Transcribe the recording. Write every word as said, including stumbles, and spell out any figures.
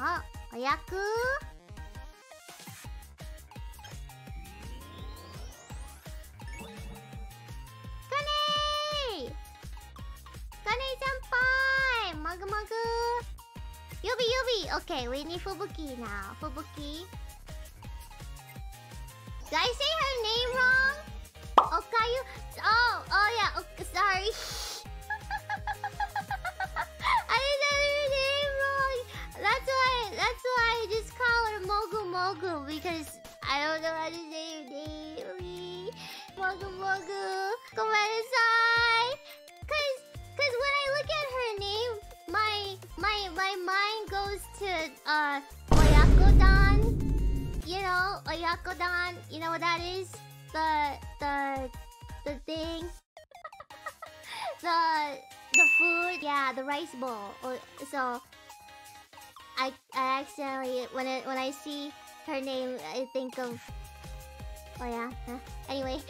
あ、Oyaku? Kane! Kane-senpai! Magu-magu! Yubi, Yubi! Okay, we need Fubuki now. Fubuki. Did I say her name wrong? Okayu? Oh, oh yeah, okay, sorry. I didn't say her name wrong. That's why, that's why I just call her Mogu Mogu because I don't know how to say her name. Mogu Mogu. Konbanasai. Cause, cause when I look at her name, my, my, my mind goes to uh, Oyaku-dan. You know, Oyaku-dan. You know what that is? The, the, the thing, the, the food, yeah, the rice bowl. So, I, I accidentally, when I, when I see her name, I think of, oh yeah, huh? Anyway.